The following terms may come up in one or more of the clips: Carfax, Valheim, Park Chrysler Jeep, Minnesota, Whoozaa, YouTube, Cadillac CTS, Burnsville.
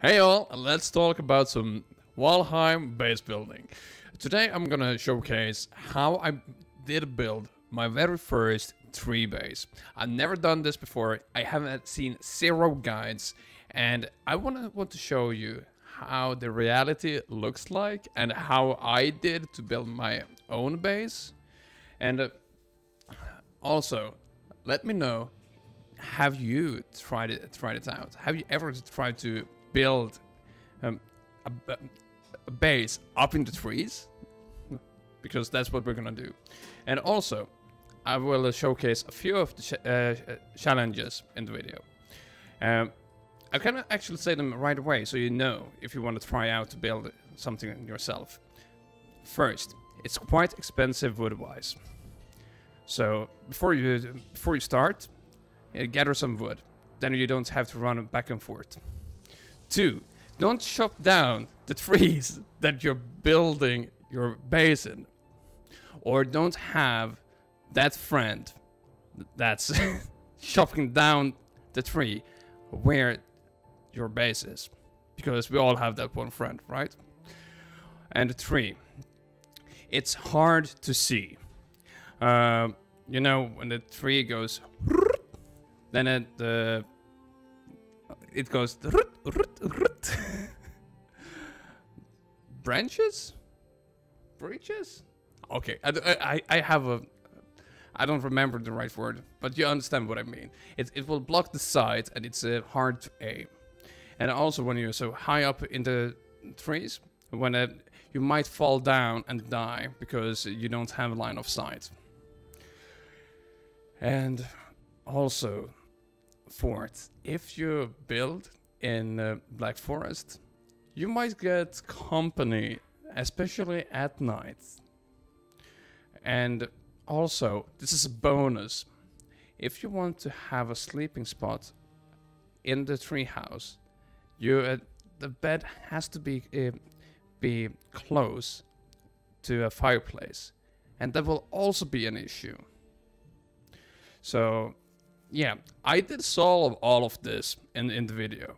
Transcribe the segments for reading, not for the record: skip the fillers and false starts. Hey all, let's talk about some Valheim base building. Today I'm gonna showcase how I did build my very first tree base. I've never done this before, I haven't seen zero guides, and I want to show you how the reality looks like and how I did to build my own base. And also, let me know, have you tried it out? Have you ever tried to build a base up in the trees? Because that's what we're gonna do. And also, I will showcase a few of the challenges in the video. I can actually say them right away, so you know if you want to try out to build something yourself. First, it's quite expensive wood-wise. So before you start, gather some wood. Then you don't have to run back and forth. 2. Don't chop down the trees that you're building your base in. Or don't have that friend that's chopping down the tree where your base is. Because we all have that one friend, right? And 3. It's hard to see. You know, when the tree goes, then it goes breaches. Okay, I don't remember the right word, but you understand what I mean. It will block the sight, and it's hard to aim. And also, when you're so high up in the trees, when you might fall down and die because you don't have a line of sight. And also, fourth, if you build in Black Forest, you might get company, especially at night. And also, this is a bonus, if you want to have a sleeping spot in the treehouse, the bed has to be close to a fireplace, and that will also be an issue. So yeah, I did solve all of this in the video.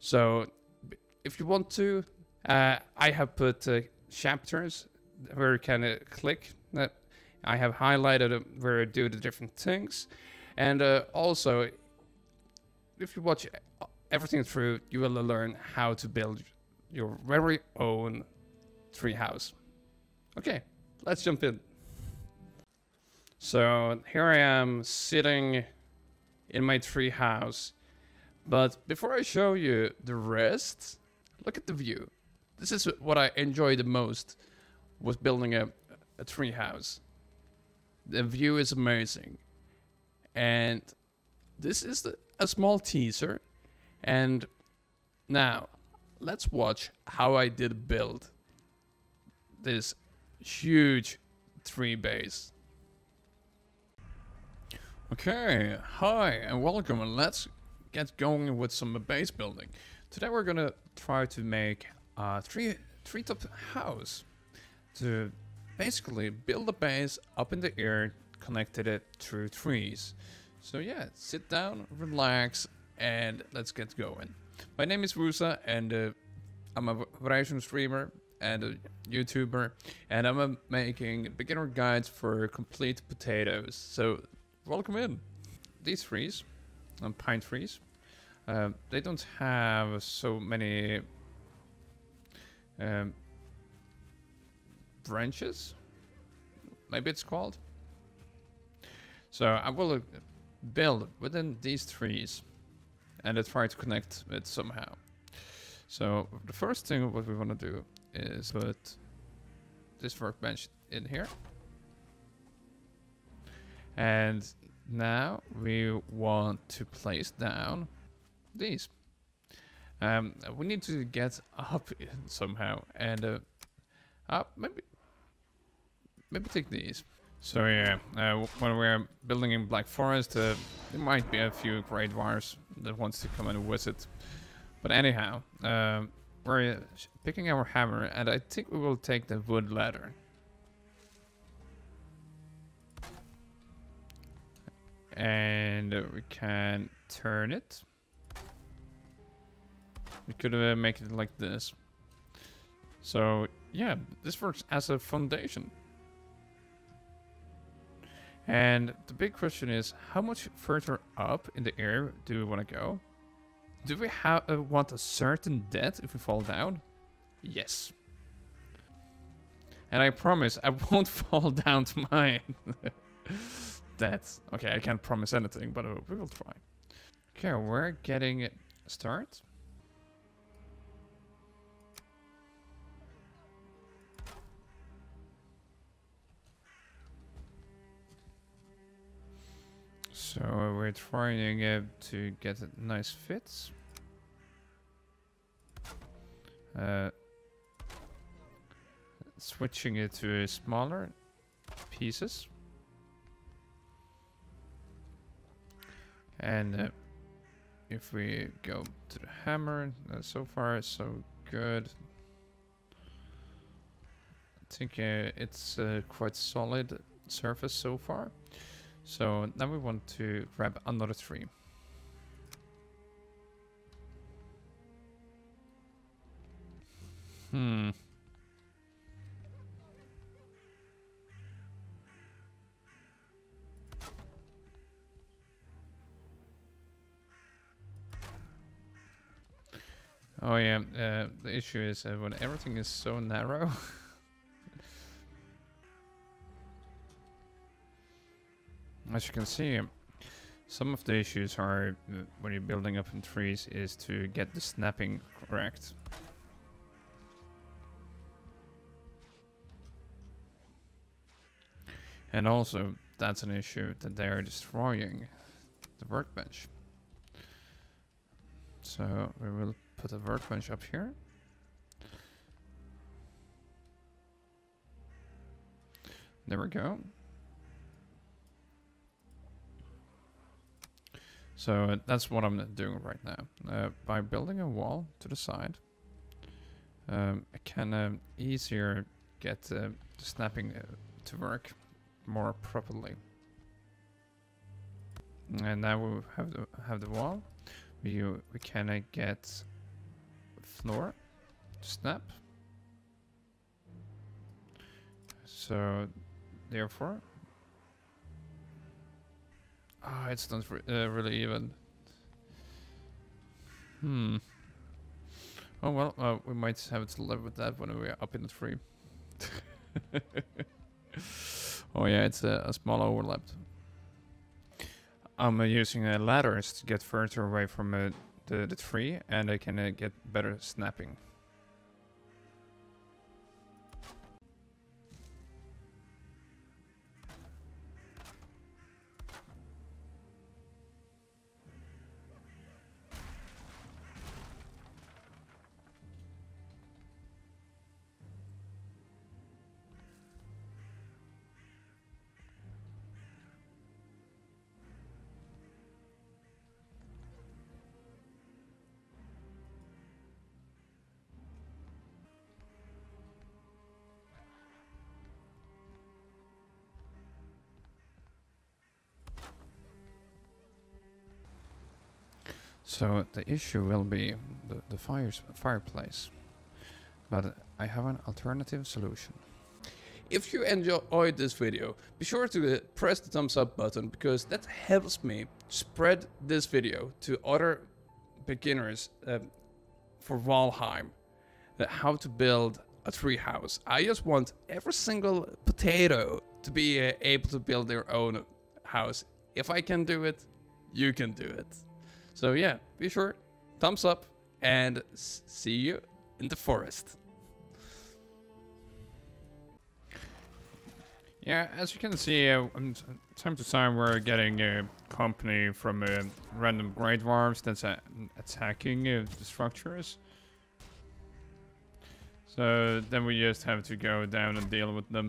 So if you want to, I have put chapters where you can click. I have highlighted where I do the different things. And also, if you watch everything through, you will learn how to build your very own treehouse. Okay, let's jump in. So here I am sitting in my tree house, but before I show you the rest, look at the view. This is what I enjoy the most with building a tree house. The view is amazing, and this is a small teaser. And now let's watch how I did build this huge tree base. Okay, hi and welcome, and let's get going with some base building. Today we're gonna try to make a treetop house to basically build a base up in the air, connected it through trees. So yeah, sit down, relax, and let's get going. My name is Whoozaa, and I'm a Valheim streamer and a YouTuber, and I'm making beginner guides for complete potatoes. So welcome in. These trees, pine trees, they don't have so many branches, maybe it's called. So I will build within these trees and try to connect it somehow. So the first thing what we want to do is put this workbench in here. And now we want to place down these. We need to get up somehow, and up maybe take these. So yeah, when we're building in Black Forest, there might be a few great wires that wants to come and visit. But anyhow, we're picking our hammer, and I think we will take the wood ladder. And we can turn it. We could make it like this. So yeah, this works as a foundation. And the big question is, how much further up in the air do we want to go? Do we want a certain death if we fall down? Yes. And I promise I won't fall down to mine. That's okay, I can't promise anything, but we will try. Okay, we're getting a start. So we're trying to get a nice fit. Switching it to smaller pieces. And if we go to the hammer, so far so good. I think it's a quite solid surface so far. So now we want to grab another tree. Oh yeah, the issue is when everything is so narrow. As you can see, some of the issues are when you're building up in trees is to get the snapping correct. And also, that's an issue that they are destroying the workbench. So we will put a workbench up here. There we go. So that's what I'm doing right now. By building a wall to the side, I can easier get the snapping to work more properly. And now we have the wall. We can get floor to snap. So therefore. Ah, oh, it's not really even. Oh well, we might have to live with that when we're up in the tree. Oh yeah, it's a small overlap. I'm using ladders to get further away from the tree, and I can get better snapping. So the issue will be the fireplace, but I have an alternative solution. If you enjoyed this video, be sure to press the thumbs up button, because that helps me spread this video to other beginners for Valheim, how to build a treehouse. I just want every single potato to be able to build their own house. If I can do it, you can do it. So yeah, be sure, thumbs up, and see you in the forest. Yeah, as you can see, time to time we're getting a company from random grey dwarves that's attacking the structures. So then we just have to go down and deal with them.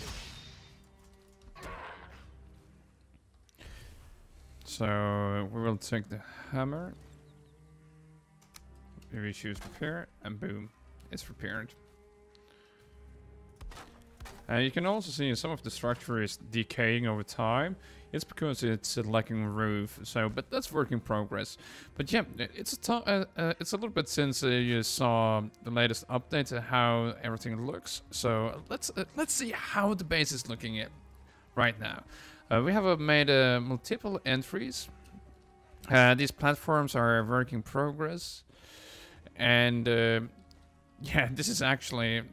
So we will take the hammer, we choose repair, and boom, it's repaired. You can also see some of the structure is decaying over time. It's because it's lacking roof, so, but that's work in progress. But yeah, it's a little bit since you saw the latest update and how everything looks. So let's see how the base is looking at right now. We have made multiple entries. These platforms are a work in progress, and yeah, this is actually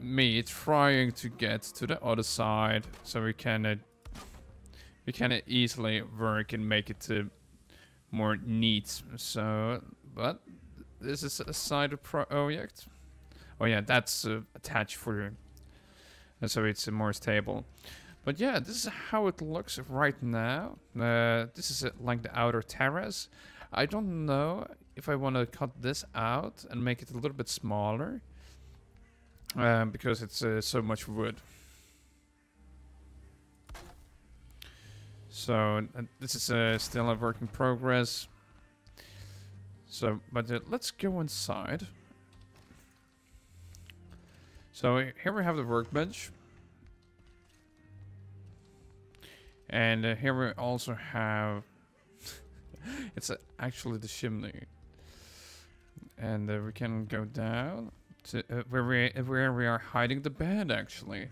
me trying to get to the other side so we can. We can easily work and make it more neat. So, but this is a side project. Oh yeah, that's attached for, so it's more stable. But yeah, this is how it looks right now. This is like the outer terrace. I don't know if I want to cut this out and make it a little bit smaller because it's so much wood. So this is still a work in progress. So, but let's go inside. So here we have the workbench. And here we also have, it's actually the chimney. And we can go down to where we are hiding the bed actually.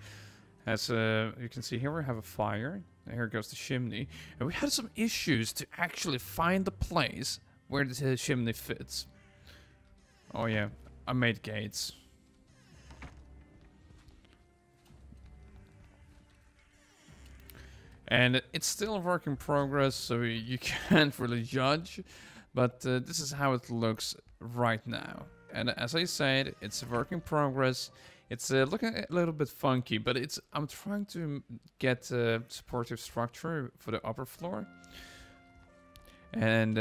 As you can see here, we have a fire. Here goes the chimney, and we had some issues to actually find the place where the chimney fits. Oh yeah, I made gates. And it's still a work in progress, so you can't really judge, but this is how it looks right now. And as I said, it's a work in progress. It's looking a little bit funky, but it's. I'm trying to get a supportive structure for the upper floor. And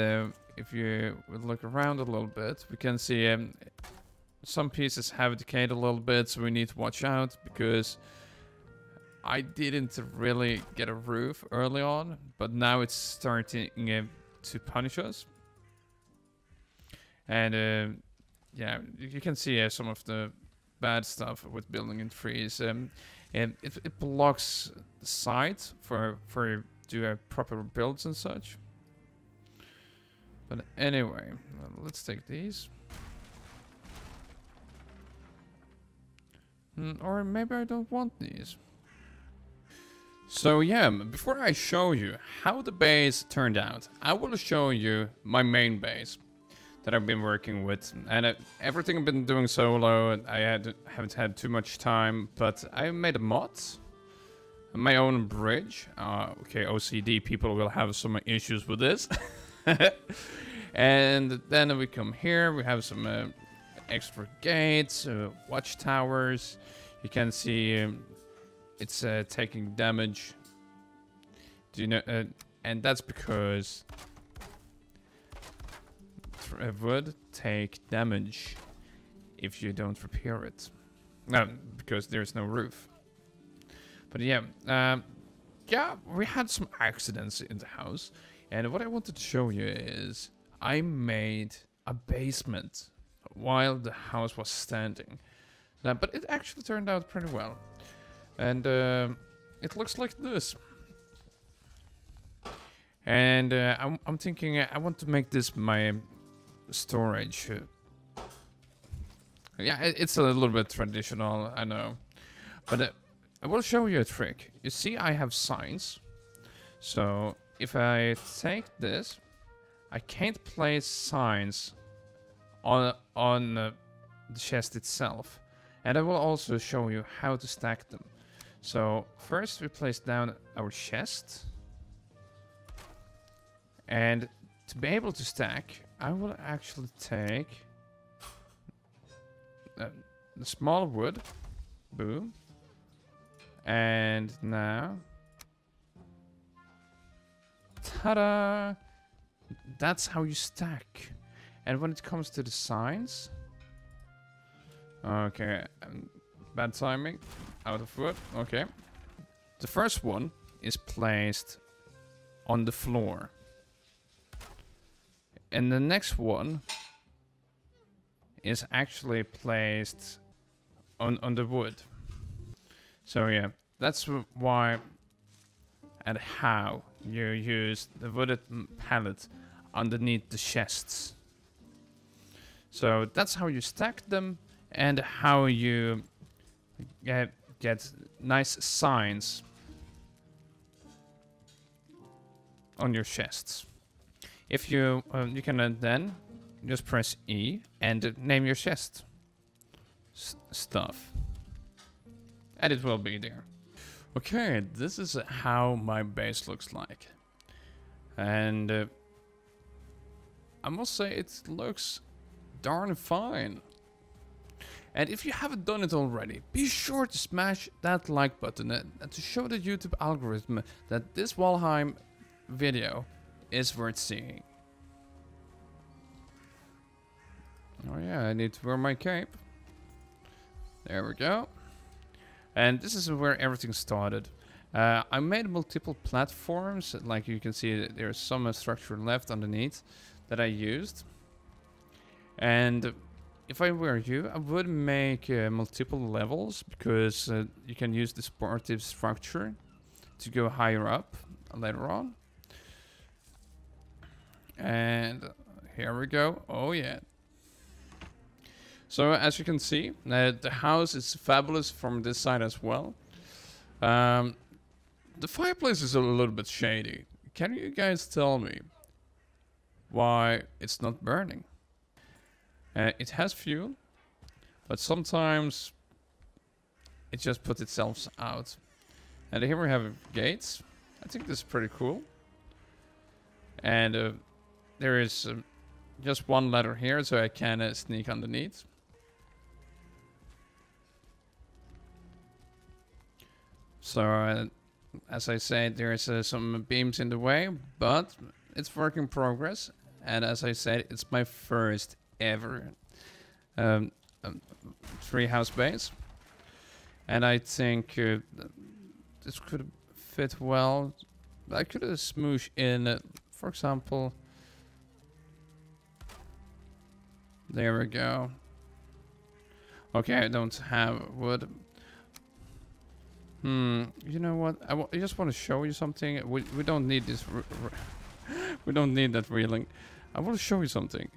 if you look around a little bit, we can see some pieces have decayed a little bit, so we need to watch out because I didn't really get a roof early on, but now it's starting to punish us. And yeah, you can see some of the bad stuff with building in trees, and it blocks the site for do proper builds and such. But anyway, let's take these, or maybe I don't want these. So yeah, before I show you how the base turned out, I want to show you my main base that I've been working with, and everything I've been doing solo, and haven't had too much time, but I made a mod, my own bridge. Okay, OCD people will have some issues with this. And then we come here, we have some extra gates, watchtowers. You can see it's taking damage. Do you know? And that's because would take damage if you don't repair it. No, because there's no roof. But yeah, yeah, we had some accidents in the house, and what I wanted to show you is I made a basement while the house was standing. Now, but it actually turned out pretty well, and it looks like this. And I'm thinking I want to make this my storage. Yeah, it's a little bit traditional, I know, but I will show you a trick. You see, I have signs, so if I take this, I can't place signs on the chest itself, and I will also show you how to stack them. So first we place down our chest, and to be able to stack, I will actually take the small wood, boom, and now, ta-da! That's how you stack. And when it comes to the signs, okay, bad timing, out of wood, okay. The first one is placed on the floor. And the next one is actually placed on the wood. So yeah, that's why and how you use the wooden pallet underneath the chests. So that's how you stack them and how you get nice signs on your chests. If you you can then just press E and name your chest stuff, and it will be there. Okay, this is how my base looks like, and I must say it looks darn fine. And if you haven't done it already, be sure to smash that like button and to show the YouTube algorithm that this Valheim video is worth seeing. Oh yeah, I need to wear my cape. There we go. And this is where everything started. I made multiple platforms, like you can see there's some structure left underneath that I used. And if I were you, I would make multiple levels, because you can use the supportive structure to go higher up later on. And here we go. Oh yeah. So as you can see, the house is fabulous from this side as well. The fireplace is a little bit shady. Can you guys tell me why it's not burning? It has fuel, but sometimes it just puts itself out. And here we have gates. I think this is pretty cool. And there is just one ladder here, so I can sneak underneath. So as I said, there is some beams in the way, but it's work in progress. And as I said, it's my first ever treehouse base, and I think this could fit well. I could smoosh in, for example, there we go. Okay, I don't have wood. You know what? I just want to show you something. We don't need this. We don't need that reeling. I want to show you something.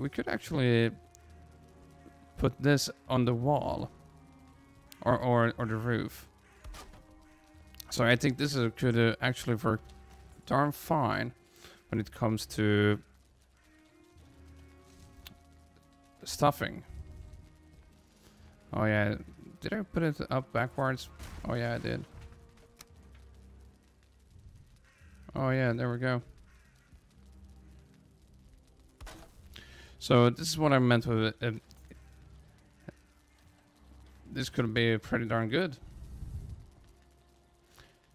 We could actually put this on the wall or the roof. So I think this could actually work darn fine when it comes to stuffing. Oh yeah, did I put it up backwards? Oh yeah, I did. Oh yeah, there we go. So this is what I meant with it. This could be pretty darn good.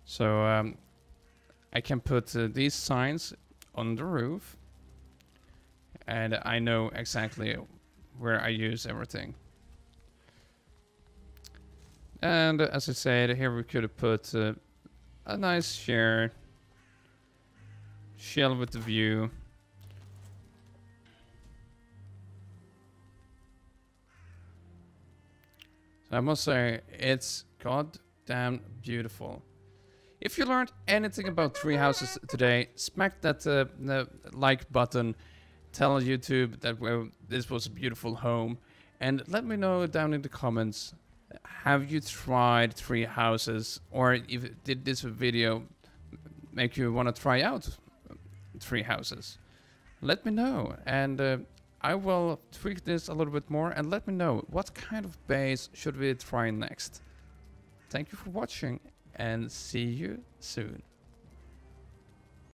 So I can put these signs on the roof, and I know exactly where I use everything. And as I said, here we could put a nice shell with the view. I must say, it's goddamn beautiful. If you learned anything about treehouses today, smack that like button. Tell YouTube that this was a beautiful home. And let me know down in the comments, have you tried treehouses? Or if did this video make you want to try out treehouses? Let me know. And I will tweak this a little bit more, and let me know what kind of base should we try next. Thank you for watching, and see you soon.